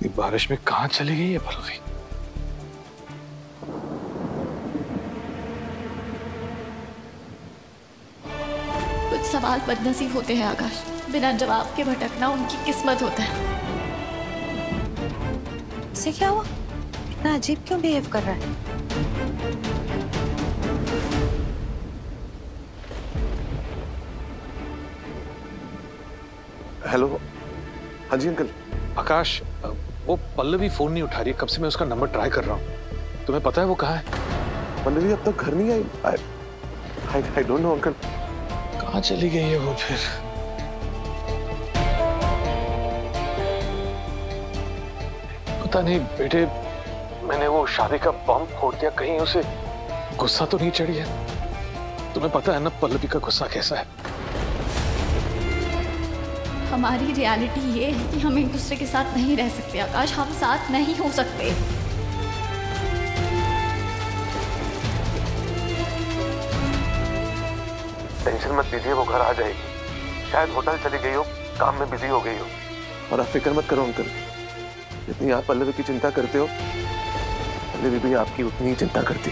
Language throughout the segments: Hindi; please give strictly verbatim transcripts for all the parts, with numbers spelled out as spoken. इतनी बारिश में कहाँ चली गई है पल्लवी? कुछ सवाल बदनसीब होते हैं आकाश, बिना जवाब के भटकना उनकी किस्मत होता है। से क्या हुआ? इतना अजीब क्यों बिहेव कर रहा है? हेलो, हाँ जी अंकल। आकाश, वो पल्लवी फोन नहीं उठा रही, कब से मैं उसका नंबर ट्राई कर रहा हूँ। तुम्हें पता है वो कहाँ है? पल्लवी अब तक घर नहीं आई। I I don't know uncle, कहाँ चली गई है वो फिर? पता नहीं बेटे, मैंने वो शादी का बम फोड़ दिया, कहीं उसे गुस्सा तो नहीं चढ़ी है? तुम्हें पता है ना पल्लवी का गुस्सा कैसा है। हमारी रियलिटी ये है कि हम एक दूसरे के साथ नहीं रह सकते आकाश, हम साथ नहीं हो सकते। टेंशन मत लीजिए, वो घर आ जाएगी। शायद होटल चली गई हो, काम में बिजी हो गई हो। और आप फिक्र मत करो अंकल, जितनी आप पल्लवी की चिंता करते हो, पल्लवी भी आपकी उतनी ही चिंता करती।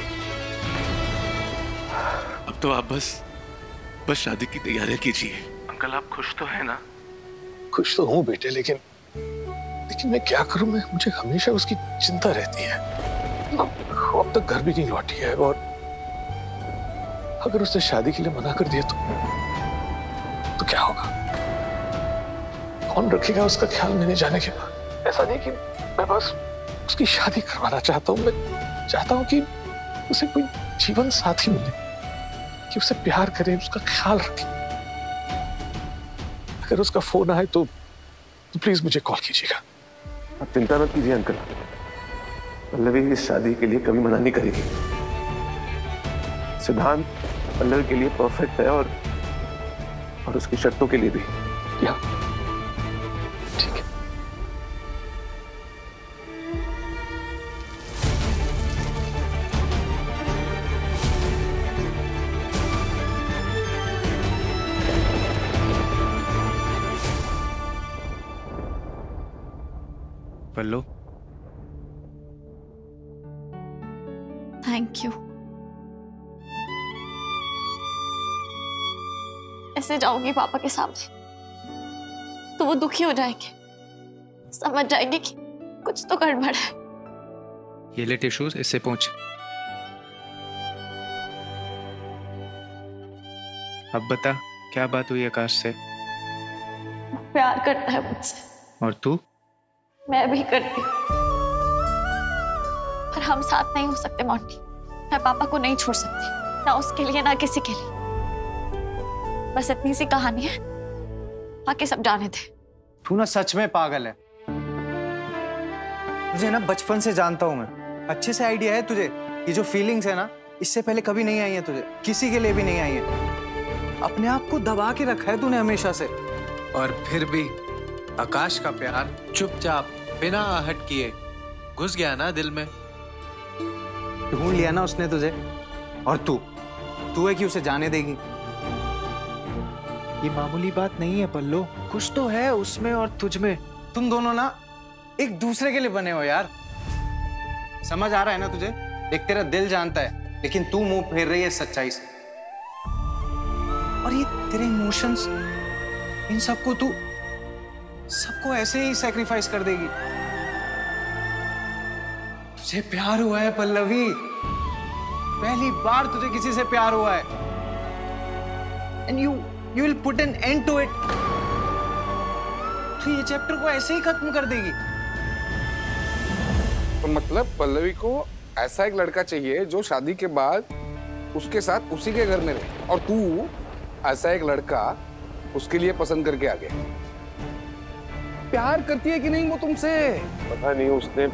अब तो आप बस बस शादी की तैयारियां कीजिए। अंकल आप खुश तो है ना? खुश तो हूँ बेटे, लेकिन लेकिन मैं क्या करूँ, मैं मुझे हमेशा उसकी चिंता रहती है। वो अब तक घर भी नहीं लौटी है, और अगर उसने शादी के लिए मना कर दिया तो तो क्या होगा? कौन रखेगा उसका ख्याल मेरे जाने के बाद? ऐसा नहीं कि मैं बस उसकी शादी करवाना चाहता हूँ, मैं चाहता हूँ कि उसे कोई जीवन साथी मिले, कि उसे प्यार करे, उसका ख्याल रखे। अगर उसका फोन आए तो, तो प्लीज मुझे कॉल कीजिएगा। आप चिंता मत कीजिए अंकल, पल्लवी इस शादी के लिए कभी मना नहीं करेगी। सिद्धांत पल्लवी के लिए परफेक्ट है, और और उसकी शर्तों के लिए भी। क्या ठीक है? पल्लो, थैंक यू। ऐसे जाओगी पापा के सामने तो वो दुखी हो जाएंगे, समझ जाएंगे कि कुछ तो गड़बड़ है। ये ले टिश्यूज, इससे पहुंच। अब बता क्या बात हुई आकाश से? प्यार करता है मुझसे। और तू? मैं भी करती, पर हम साथ नहीं हो सकते मॉन्टी। मैं पापा को नहीं छोड़ सकती, ना उसके लिए ना किसी के लिए। बस इतनी सी कहानी है, बाकी सब जाने दे। तू ना सच में पागल है। तुझे ना बचपन से जानता हूँ मैं, अच्छे से आइडिया है तुझे। ये जो फीलिंग्स है ना, इससे पहले कभी नहीं आई है तुझे, किसी के लिए भी नहीं आई है। अपने आप को दबा के रखा है तूने हमेशा से। और फिर भी आकाश का प्यार चुपचाप बिना आहट किए घुस गया ना दिल में। ढूंढ लिया ना उसने तुझे, और तू तू है कि उसे जाने देगी? ये मामूली बात नहीं है पल्लो, कुछ तो है उसमें और तुझ में। तुम दोनों ना एक दूसरे के लिए बने हो यार, समझ आ रहा है ना तुझे? देख तेरा दिल जानता है, लेकिन तू मुंह फेर रही है सच्चाई से। और ये तेरे इमोशंस, इन सबको तू सबको ऐसे ही सैक्रिफाइस कर देगी। तुझे प्यार हुआ है पल्लवी, पहली बार तुझे किसी से प्यार हुआ है, and you you will put an end to it. तो ये चैप्टर को ऐसे ही खत्म कर देगी। तो मतलब पल्लवी को ऐसा एक लड़का चाहिए जो शादी के बाद उसके साथ उसी के घर में रहे, और तू ऐसा एक लड़का उसके लिए पसंद करके आ गया। प्यार करती है कि नहीं वो तुमसे? पता नहीं, उसने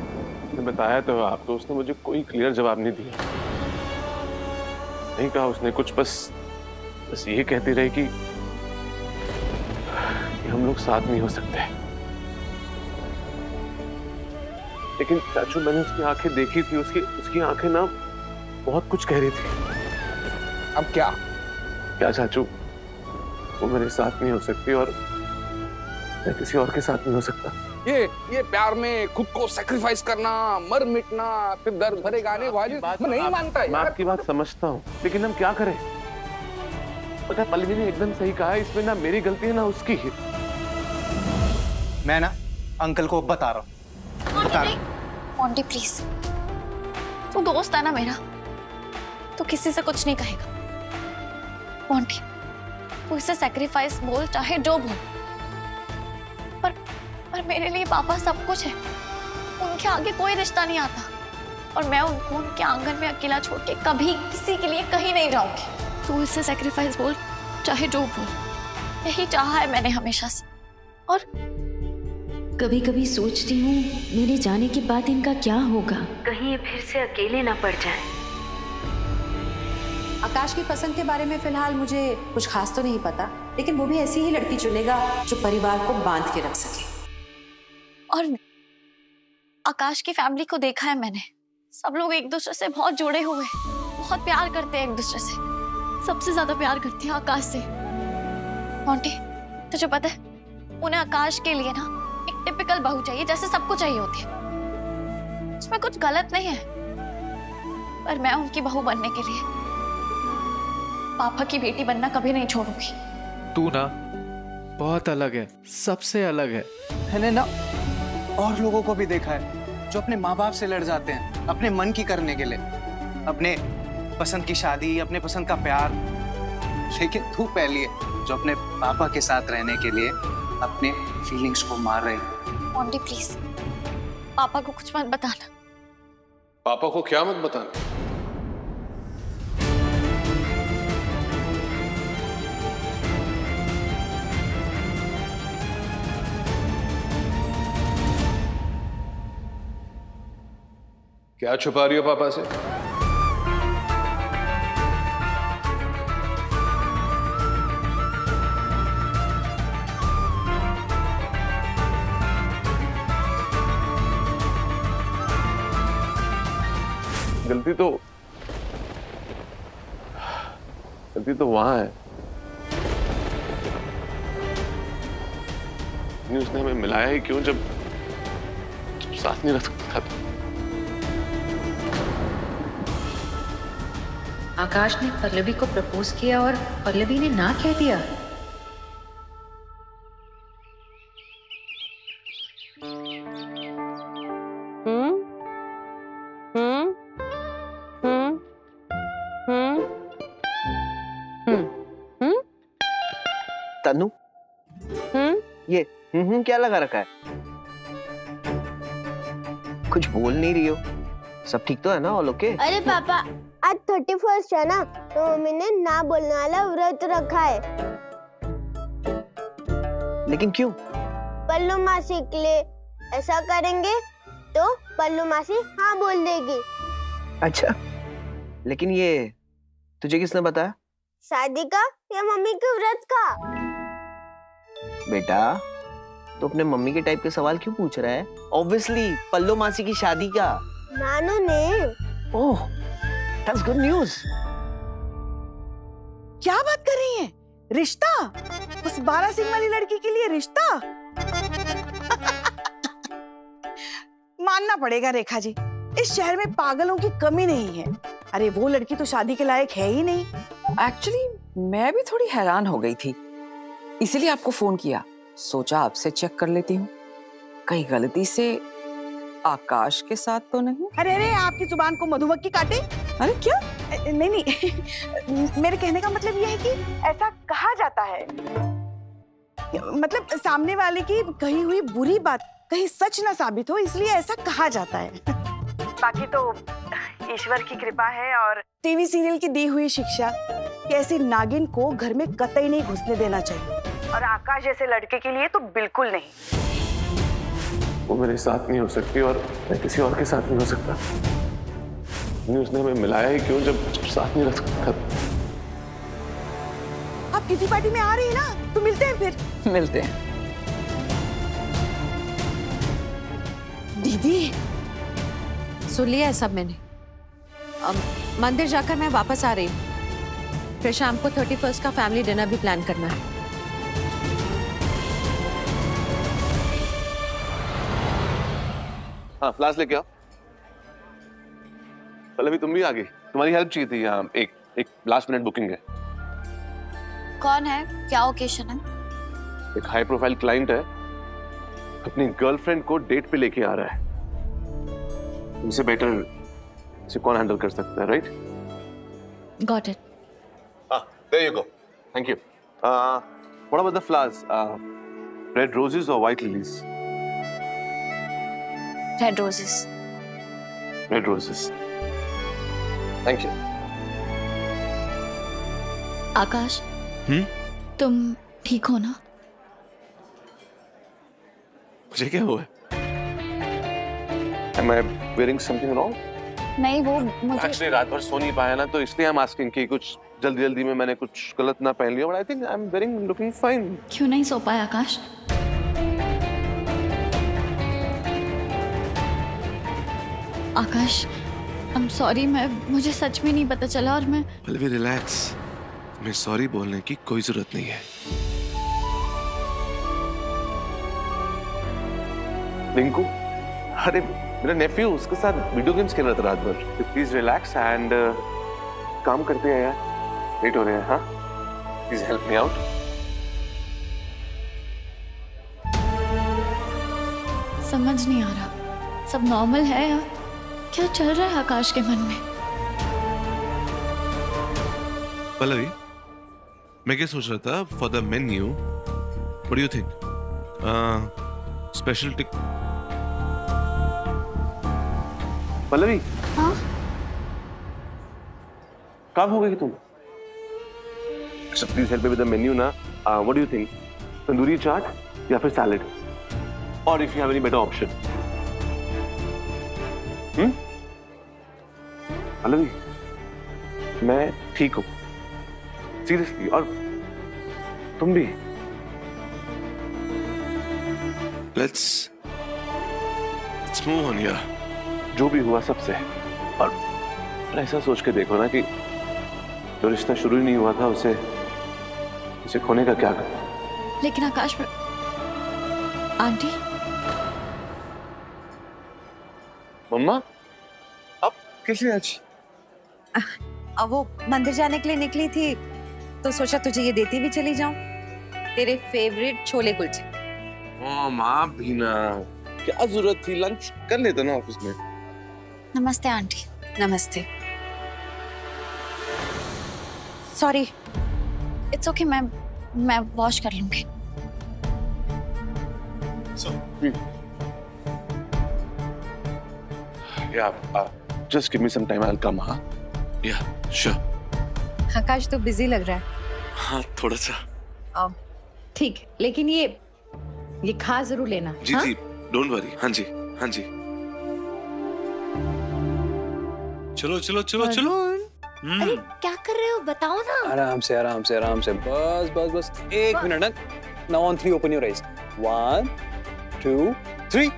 बताया तो आपको, उसने मुझे कोई क्लियर जवाब नहीं दिया, नहीं कहा उसने कुछ, बस बस ये कहती रही कि हम लोग साथ नहीं हो सकते। लेकिन चाचू, मैंने उसकी आंखें देखी थी, उसकी उसकी आंखें ना बहुत कुछ कह रही थी। अब क्या क्या चाचू, वो मेरे साथ नहीं हो सकती और मैं किसी और के साथ नहीं हो सकता। ये ये प्यार में खुद को सैक्रिफाइस करना, मर मिटना, फिर दर्द भरे गाने वाली मैं नहीं मानता यार। मैं आपकी बात समझता हूँ, लेकिन हम क्या करें? पता है पल्लवी ने एकदम सही कहा, इसमें ना मेरी गलती है ना उसकी ही। मैं ना अंकल को बता रहा हूँ। बता रहा। मॉन्टी प्लीज, तू दोस्त है ना मेरा, तो किसी से कुछ नहीं कहेगा। मॉन्टी तू इसे सैक्रिफाइस बोल चाहे जो बोल, पर मेरे लिए पापा सब कुछ है। उनके आगे कोई रिश्ता नहीं आता और मैं उनको उनके आंगन में अकेला छोड़ के कभी किसी के लिए कहीं नहीं जाऊंगी। तू इससे सैक्रिफाइस बोल चाहे जो बोल, यही चाहा है मैंने हमेशा से। और कभी कभी सोचती हूँ मेरे जाने के बाद इनका क्या होगा, कहीं ये फिर से अकेले ना पड़ जाए। आकाश की पसंद के बारे में फिलहाल मुझे कुछ खास तो नहीं पता, लेकिन वो भी ऐसी ही लड़की चुनेगा जो परिवार को बांध के रख सके। और आकाश की फैमिली को देखा है मैंने, सब लोग एक दूसरे से बहुत जुड़े हुए, बहुत प्यार करते हैं एक दूसरे से, सबसे ज्यादा प्यार करते हैं आकाश से। मोंटी तुझे पता है उन्हें आकाश के लिए ना एक टिपिकल बहू चाहिए, जैसे सबको चाहिए होती है। इसमें कुछ गलत नहीं है, पर मैं उनकी बहू बनने के लिए पापा की बेटी बनना कभी नहीं छोड़ूंगी। तू ना बहुत अलग है, सबसे अलग है, है ना। और लोगों को भी देखा है जो अपने माँ बाप से लड़ जाते हैं अपने मन की करने के लिए, अपने पसंद की शादी, अपने पसंद का प्यार। लेकिन तू पहली है जो अपने पापा के साथ रहने के लिए अपने फीलिंग्स को मार रही है। मॉन्टी प्लीज पापा को कुछ मत बताना। पापा को क्या मत बताना? क्या छुपा रही हो पापा से? गलती तो गलती तो वहां है, उसने हमें मिलाया ही क्यों जब साथ नहीं रख सकता था। आकाश ने पल्लवी को प्रपोज किया और पल्लवी ने ना कह दिया। हम्म हम्म हम्म हम्म हम्म हम्म तनु हम्म ये हम्म हम्म क्या लगा रखा है? कुछ बोल नहीं रही हो, सब ठीक तो है ना? All okay? अरे पापा आज थर्टी फर्स्ट है ना, तो मम्मी ने ना बोलने वाला व्रत रखा है। लेकिन क्यों? पल्लू मासी के लिए ऐसा करेंगे तो पल्लू मासी हाँ बोल देगी। अच्छा, लेकिन ये तुझे किसने बताया? शादी का या मम्मी के व्रत का? बेटा तो अपने मम्मी के टाइप के सवाल क्यों पूछ रहा है? ऑब्वियसली पल्लू मासी की शादी का। नानू ने। ओह That's good news. क्या बात कर रही हैं? रिश्ता? उस बारह सिंह वाली लड़की के लिए रिश्ता? मानना पड़ेगा रेखा जी, इस शहर में पागलों की कमी नहीं है। अरे वो लड़की तो शादी के लायक है ही नहीं। एक्चुअली मैं भी थोड़ी हैरान हो गई थी, इसीलिए आपको फोन किया, सोचा आपसे चेक कर लेती हूँ कहीं गलती से आकाश के साथ तो नहीं। अरे अरे आपकी जुबान को मधुमक्खी काटे। अरे क्या? नहीं नहीं, मेरे कहने का मतलब यह है कि ऐसा कहा जाता है, मतलब सामने वाले की कही हुई बुरी बात कहीं सच ना साबित हो, इसलिए ऐसा कहा जाता है। बाकी तो ईश्वर की कृपा है और टीवी सीरियल की दी हुई शिक्षा कि ऐसी नागिन को घर में कतई नहीं घुसने देना चाहिए, और आकाश जैसे लड़के के लिए तो बिल्कुल नहीं। वो मेरे साथ नहीं हो सकती और मैं किसी और के साथ नहीं हो सकता। उसने हमें मिलाया ही क्यों जब साथ नहीं रख सकता था। आप किसी पार्टी में आ रही है ना, तो मिलते हैं फिर। मिलते हैं। दीदी सुन लिया है सब मैंने, अब मंदिर जाकर मैं वापस आ रही हूँ, फिर शाम को थर्टी फर्स्ट का फैमिली डिनर भी प्लान करना है। हाँ फ्लास्क लेके आओ। पल्लवी तुम भी आ गई, तुम्हारी हेल्प चाहिए थी। यहाँ एक एक लास्ट मिनट बुकिंग है। कौन है, क्या ओकेशन है? एक हाई प्रोफाइल क्लाइंट है, अपनी गर्लफ्रेंड को डेट पे लेके आ रहा है। तुमसे बेटर इसे कौन हैंडल कर सकता है, right? Got it. Ah, there you go. Thank you. Uh, what about the flowers? Uh, red roses or white lilies? Red roses. Red roses. Thank you. Akash, हम्म? तुम ठीक हो ना? मुझे क्या हुआ? Am I wearing something wrong? नहीं वो मुझे एक्चुअली रात भर सो नहीं पाया ना, तो इसलिए हम आस्किंग कि कुछ जल्दी जल्दी में मैंने कुछ गलत ना पहन लिया। But I think I am very looking fine. क्यों नहीं सो पाया आकाश? आकाश आई एम सॉरी, मैं मुझे सच में नहीं पता चला। और मैं पल्लवी रिलैक्स, मैं सॉरी बोलने की कोई जरूरत नहीं है। रिंकू, अरे मेरा नेफ्यू उसके साथ वीडियो गेम्स खेल रहा था रात भर। प्लीज रिलैक्स एंड काम करते हैं यार, लेट हो रहे हैं। हाँ प्लीज हेल्प मी आउट। समझ नहीं आ रहा, सब नॉर्मल है या क्या चल रहा है आकाश के मन में? पल्लवी, मैं क्या सोच रहा था for the menu, what do you think? Special टिक पल्लवी। हाँ काम हो गई तुम। Please help me with the menu ना। What do you think, tandoori chaat या फिर सैलेड? और if you have any better option. हम्म पल्लवी मैं ठीक हूँ सीरियसली, और तुम भी। लेट्स लेट्स मूव ऑन यार, जो भी हुआ सबसे। और ऐसा सोच के देखो ना कि जो रिश्ता शुरू ही नहीं हुआ था उसे उसे खोने का क्या कर। लेकिन आकाश में आंटी मम्मा अब कैसे? आज अब वो मंदिर जाने के लिए निकली थी तो सोचा तुझे ये देती भी चली जाऊं, तेरे फेवरेट छोले कुलचे। ओ माँ भीना, क्या जरूरत थी, लंच कर लेता ना ऑफिस में। नमस्ते आंटी। नमस्ते। सॉरी, इट्स ओके, मैं मैं वॉश कर लूंगी। So yeah just give me some time, I will come. हाँ या श्योर। आकाश तो बिजी लग रहा है। हाँ थोड़ा सा। ठीक है, लेकिन ये ये खा जरूर लेना। जी जी डोंट वरी। हाँ जी हाँ जी। चलो चलो चलो चलो। अरे क्या कर रहे हो बताओ ना। आराम से आराम से आराम से, बस बस बस एक minute. Now on three open your eyes, one two three.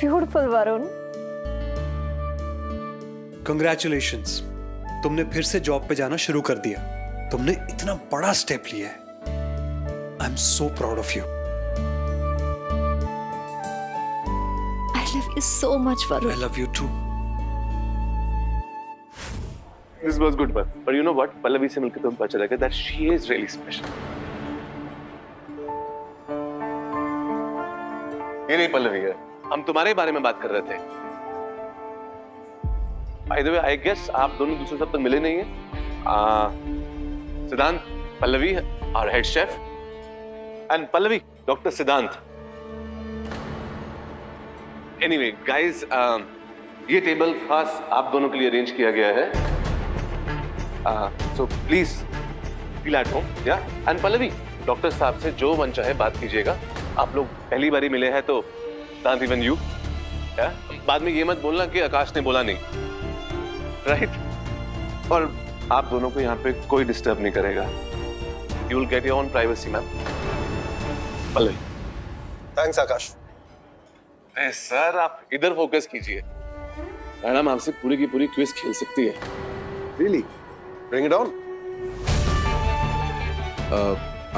Beautiful Varun, congratulations, तुमने फिर से जॉब पे जाना शुरू कर दिया। तुमने इतना बड़ा स्टेप लिया है, I am so proud of you. I love you so much Varun. I love you too. This was good but but you know what, Pallavi से मिलकर तुम पता चलेगा that she is really special. ये नहीं पल्लवी है, हम तुम्हारे बारे में बात कर रहे थे। By the way I guess आप दोनों दूसरे सब तक मिले नहीं है। सिद्धांत पल्लवी और head chef, and Pallavi doctor Siddhant. Anyway guys, ये टेबल खास आप दोनों के लिए अरेंज किया गया है, so please feel at home. Yeah and Pallavi doctor साहब से जो मन चाहे बात कीजिएगा। आप लोग पहली बारी मिले हैं तो Not even you. या? बाद में ये मत बोलना कि आकाश ने बोला नहीं, राइट? और आप दोनों को यहाँ पे कोई डिस्टर्ब नहीं करेगा। You will get your own privacy ma'am. Pallavi. Thanks Akash. अरे सर आप इधर फोकस कीजिए। मैडम आपसे पूरी की पूरी क्विज खेल सकती है। Really? Bring it on.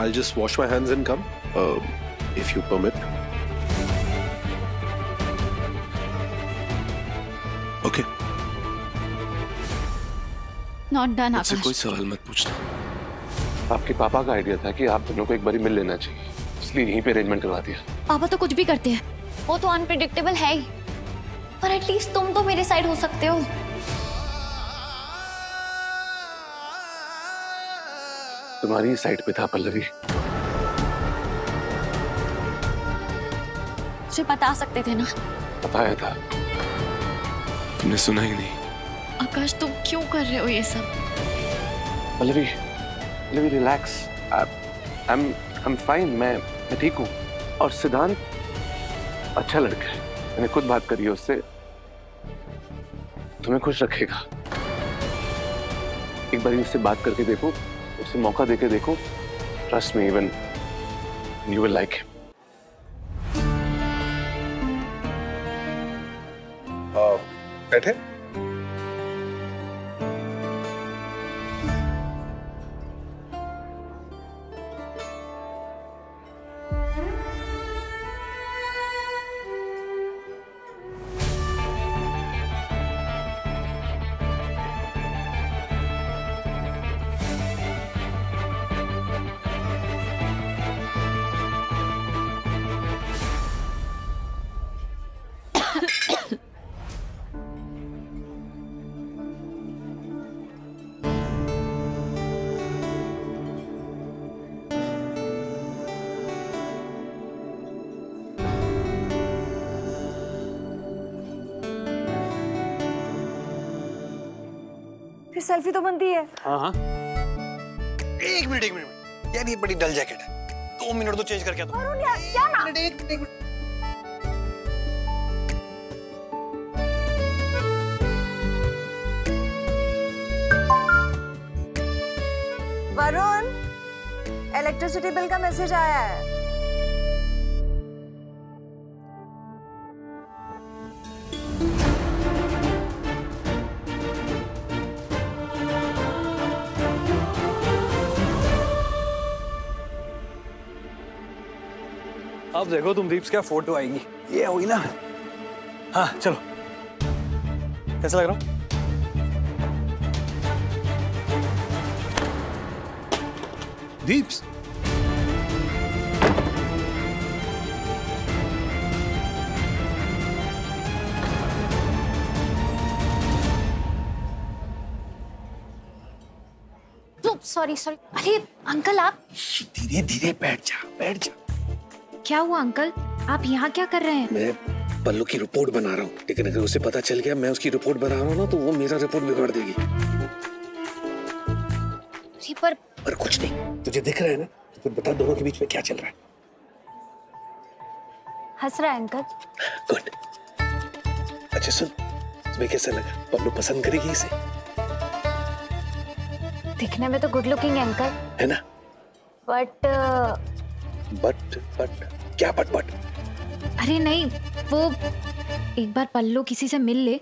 I'll just wash my hands and come, uh, if you permit. Okay. Not done, Akash. मुझसे कोई सवाल मत पूछना। आपके पापा का आइडिया था कि आप दोनों को एक बारी मिल लेना चाहिए, इसलिए यहीं पे अरेंजमेंट करवा दिया। पापा तो कुछ भी करते हैं, वो तो अनप्रेडिक्टेबल है ही, पर एटलीस्ट तुम तो मेरे साइड हो सकते हो। तुम्हारी साइड पे था पल्लवी। मुझे बता सकते थे ना। बताया था, तुमने सुना ही नहीं। आकाश तुम क्यों कर रहे हो ये सब? Pallavi, Pallavi relax. I am I am fine, मैं मैं ठीक हूँ। और सिद्धांत अच्छा लड़का है, मैंने खुद बात करी है उससे, तुम्हें खुश रखेगा। एक बार उससे बात करके देखो, उसे मौका देके देखो, trust me even you will like him. बैठे। सेल्फी तो बनती है। हाँ हाँ। एक मिनट एक मिनट यार, ये बड़ी डल जैकेट है, दो मिनट तो चेंज करके आता हूँ। वरुण यार क्या ना? एक मिनट एक मिनट। वरुण, इलेक्ट्रिसिटी बिल का मैसेज आया है। अब देखो तुम दीप्स क्या फोटो आएगी। ये हुई ना। हाँ चलो, कैसा लग रहा हूँ? Deeps sorry sorry. अरे अंकल आप। धीरे धीरे बैठ जा बैठ जा। क्या हुआ अंकल, आप यहाँ क्या कर रहे हैं? मैं पल्लू की रिपोर्ट बना रहा हूँ, लेकिन अगर उसे पता चल गया मैं उसकी रिपोर्ट बना रहा हूँ ना, तो वो मेरा रिपोर्ट बिगाड़ देगी। पर... पर कुछ नहीं, तुझे दिख रहा है ना, तो फिर बता दोनों के बीच में क्या चल रहा है। हंस रहा है अंकल। गुड। अच्छा सुन, तुम्हें कैसा लगा? पल्लू पसंद करेगी इसे? दिखने में तो गुड लुकिंग है अंकल, है ना? बट uh... बट बट क्या बट बट? अरे नहीं, वो एक बार पल्लू किसी से मिल ले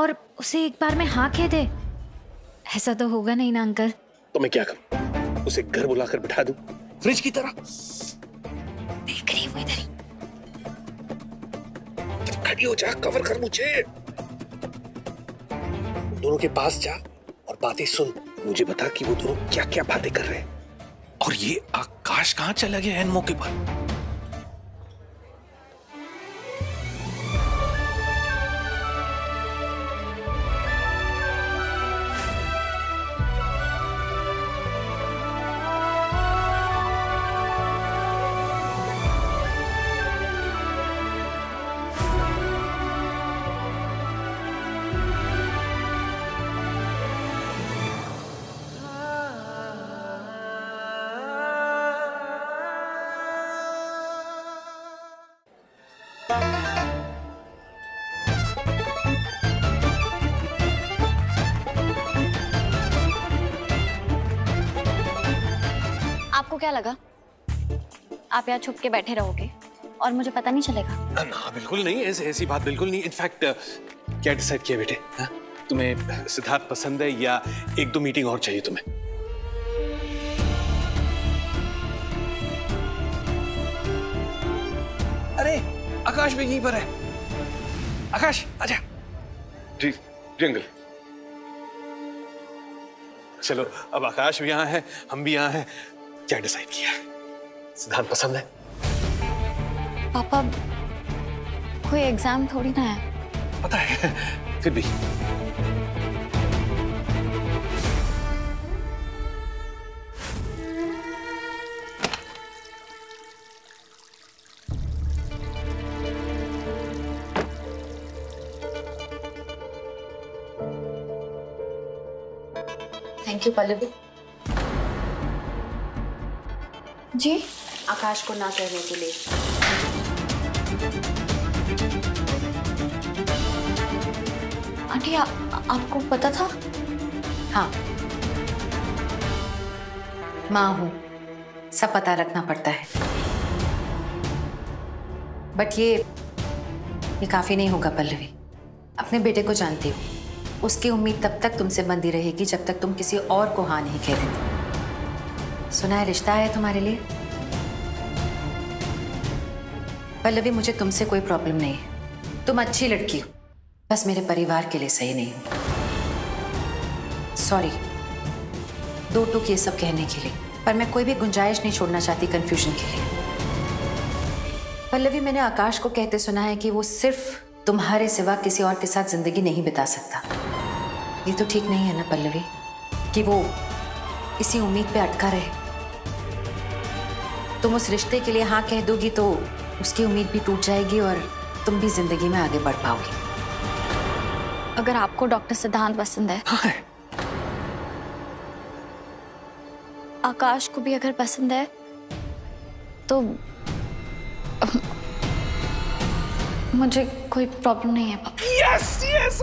और उसे एक बार में हाँ कह दे, ऐसा तो होगा नहीं ना अंकल? तो मैं क्या करूं, उसे घर बुलाकर बिठा दूं फ्रिज की तरह? देख रही हूं इधर। खड़ी हो जा, कवर कर मुझे। दोनों के पास जा और बातें सुन। मुझे बता कि वो दोनों क्या क्या बातें कर रहे हैं। और ये आकाश कहाँ चला गया इन मौके पर? आपको क्या लगा आप यहाँ छुप के बैठे रहोगे और मुझे पता नहीं चलेगा? ना बिल्कुल नहीं, ऐसी ऐसी बात बिल्कुल नहीं। इनफैक्ट क्या डिसाइड किया बेटे? हाँ? तुम्हें सिद्धार्थ पसंद है या एक दो मीटिंग और चाहिए तुम्हें? अरे आकाश भी यहीं पर है। आकाश आजा। जी जी अंकल। चलो अब आकाश भी यहाँ है, हम भी यहाँ हैं। क्या डिसाइड किया है? सिद्धांत पसंद है? पापा कोई एग्जाम थोड़ी ना है। पता है, फिर भी थैंक यू पल्लवी जी, आकाश को ना कहने के लिए। आंटी आ, आपको पता था? हाँ, माँ हूँ, सब पता रखना पड़ता है। बट ये ये काफी नहीं होगा पल्लवी। अपने बेटे को जानती हूँ, उसकी उम्मीद तब तक तुमसे बंधी रहेगी जब तक तुम किसी और को हाँ नहीं कह देती। सुना है रिश्ता है तुम्हारे लिए। पल्लवी मुझे तुमसे कोई प्रॉब्लम नहीं है, तुम अच्छी लड़की हो, बस मेरे परिवार के लिए सही नहीं हो। सॉरी दो टूक ये सब कहने के लिए, पर मैं कोई भी गुंजाइश नहीं छोड़ना चाहती कंफ्यूजन के लिए। पल्लवी मैंने आकाश को कहते सुना है कि वो सिर्फ तुम्हारे सिवा किसी और के साथ जिंदगी नहीं बिता सकता। ये तो ठीक नहीं है ना पल्लवी कि वो इसी उम्मीद पे अटका रहे। तुम उस रिश्ते के लिए हाँ कह दोगी तो उसकी उम्मीद भी टूट जाएगी और तुम भी जिंदगी में आगे बढ़ पाओगे। अगर आपको डॉक्टर सिद्धांत पसंद है, हाँ। आकाश को भी अगर पसंद है तो मुझे कोई प्रॉब्लम नहीं है पापा। Yes yes.